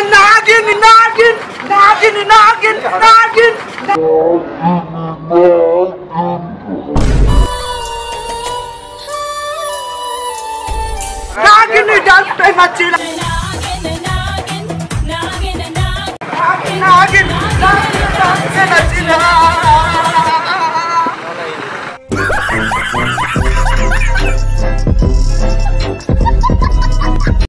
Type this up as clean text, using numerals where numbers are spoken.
Noggin,